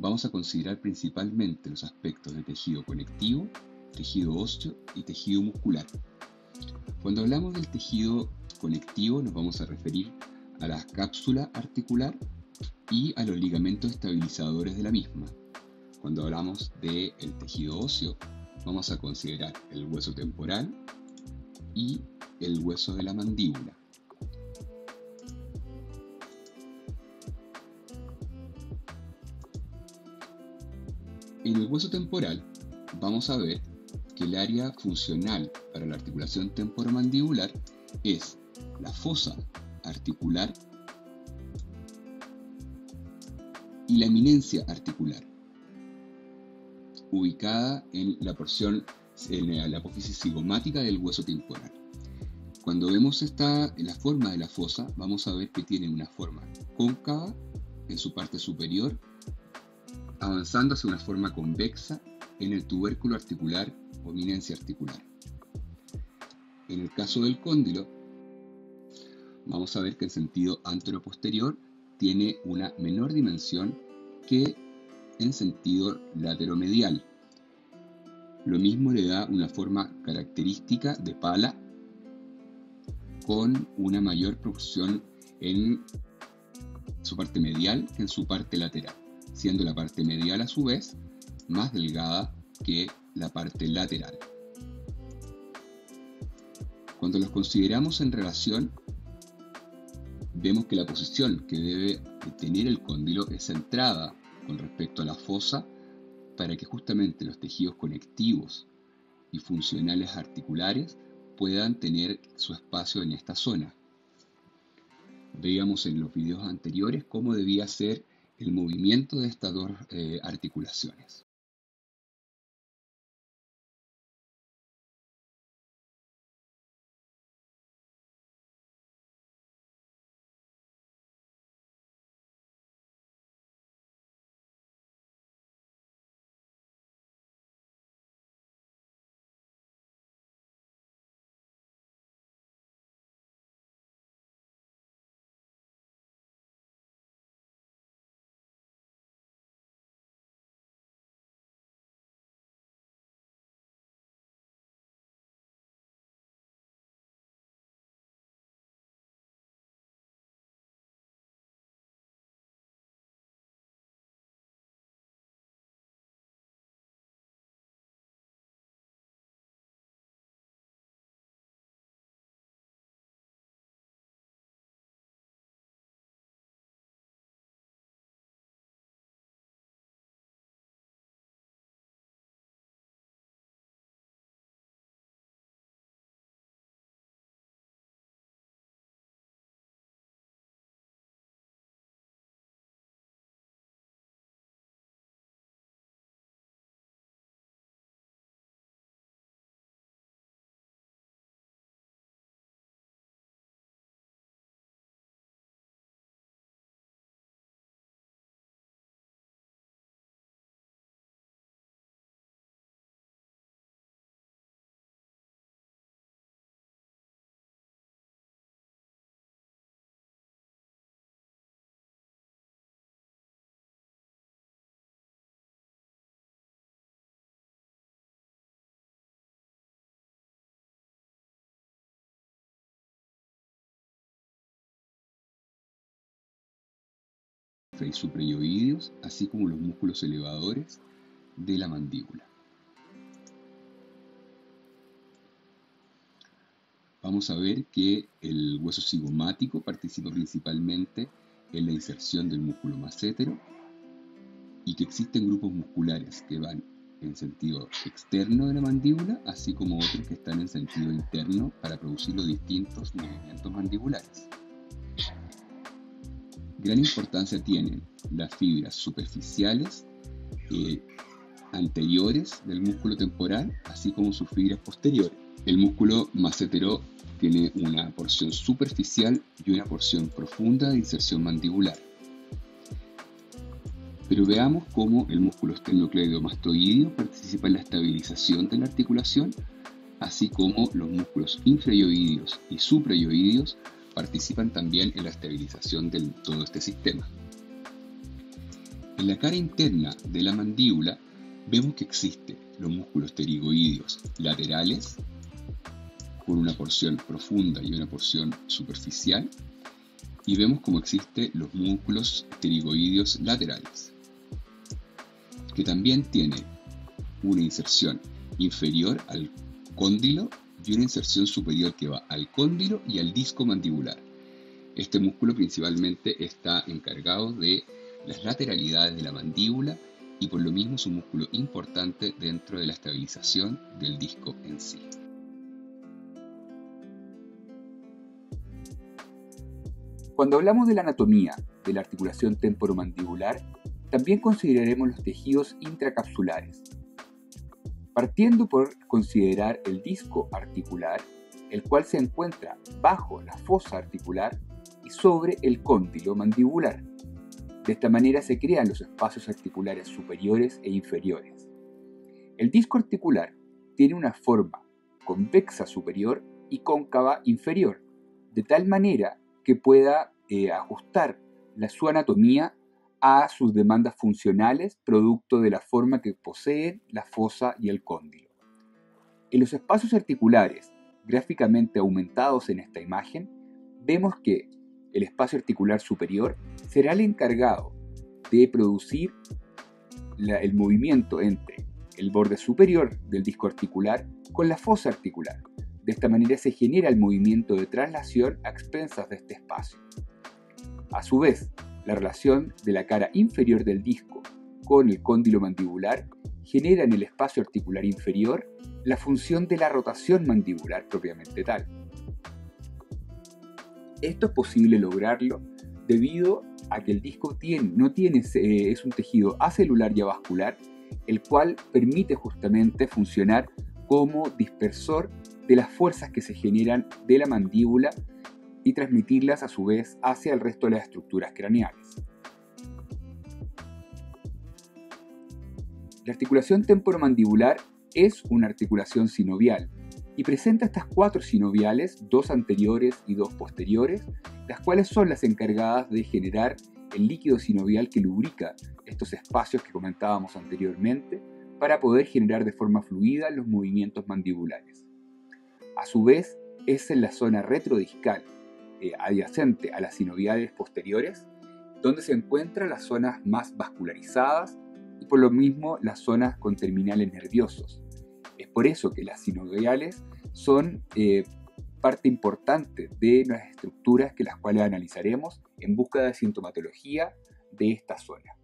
vamos a considerar principalmente los aspectos de tejido conectivo, tejido óseo y tejido muscular. Cuando hablamos del tejido conectivo nos vamos a referir a la cápsula articular y a los ligamentos estabilizadores de la misma. Cuando hablamos del tejido óseo vamos a considerar el hueso temporal y el hueso de la mandíbula. En el hueso temporal vamos a ver que el área funcional para la articulación temporomandibular es la fosa articular y la eminencia articular, ubicada en la porción, en la apófisis cigomática del hueso temporal. Cuando vemos la forma de la fosa, vamos a ver que tiene una forma cóncava en su parte superior, avanzando hacia una forma convexa en el tubérculo articular o eminencia articular. En el caso del cóndilo, vamos a ver que en sentido antero-posterior tiene una menor dimensión que en sentido lateromedial. Lo mismo le da una forma característica de pala con una mayor proporción en su parte medial que en su parte lateral, siendo la parte medial a su vez más delgada que la parte lateral. Cuando los consideramos en relación, vemos que la posición que debe tener el cóndilo es centrada con respecto a la fosa para que justamente los tejidos conectivos y funcionales articulares puedan tener su espacio en esta zona. Veíamos en los videos anteriores cómo debía ser el movimiento de estas dos articulaciones. Y suprayoidios, así como los músculos elevadores de la mandíbula. Vamos a ver que el hueso cigomático participa principalmente en la inserción del músculo masetero y que existen grupos musculares que van en sentido externo de la mandíbula, así como otros que están en sentido interno para producir los distintos movimientos mandibulares. Gran importancia tienen las fibras superficiales anteriores del músculo temporal, así como sus fibras posteriores. El músculo masetero tiene una porción superficial y una porción profunda de inserción mandibular. Pero veamos cómo el músculo esternocleidomastoidio participa en la estabilización de la articulación, así como los músculos infrayoidios y suprayoidios participan también en la estabilización de todo este sistema. En la cara interna de la mandíbula vemos que existen los músculos pterigoideos laterales, con una porción profunda y una porción superficial, y vemos como existen los músculos pterigoideos laterales, que también tiene una inserción inferior al cóndilo y una inserción superior que va al cóndilo y al disco mandibular. Este músculo principalmente está encargado de las lateralidades de la mandíbula y por lo mismo es un músculo importante dentro de la estabilización del disco en sí. Cuando hablamos de la anatomía de la articulación temporomandibular, también consideraremos los tejidos intracapsulares, partiendo por considerar el disco articular, el cual se encuentra bajo la fosa articular y sobre el cóndilo mandibular. De esta manera se crean los espacios articulares superiores e inferiores. El disco articular tiene una forma convexa superior y cóncava inferior, de tal manera que pueda ajustar su anatomía a sus demandas funcionales, producto de la forma que poseen la fosa y el cóndilo. En los espacios articulares, gráficamente aumentados en esta imagen, vemos que el espacio articular superior será el encargado de producir el movimiento entre el borde superior del disco articular con la fosa articular. De esta manera se genera el movimiento de traslación a expensas de este espacio. A su vez, la relación de la cara inferior del disco con el cóndilo mandibular genera en el espacio articular inferior la función de la rotación mandibular propiamente tal. Esto es posible lograrlo debido a que el disco es un tejido acelular y avascular, el cual permite justamente funcionar como dispersor de las fuerzas que se generan de la mandíbula y transmitirlas a su vez hacia el resto de las estructuras craneales. La articulación temporomandibular es una articulación sinovial y presenta estas 4 sinoviales, 2 anteriores y 2 posteriores, las cuales son las encargadas de generar el líquido sinovial que lubrica estos espacios que comentábamos anteriormente para poder generar de forma fluida los movimientos mandibulares. A su vez, es en la zona retrodiscal adyacente a las sinoviales posteriores, donde se encuentran las zonas más vascularizadas y por lo mismo las zonas con terminales nerviosos. Es por eso que las sinoviales son parte importante de las estructuras que las cuales analizaremos en busca de sintomatología de esta zona.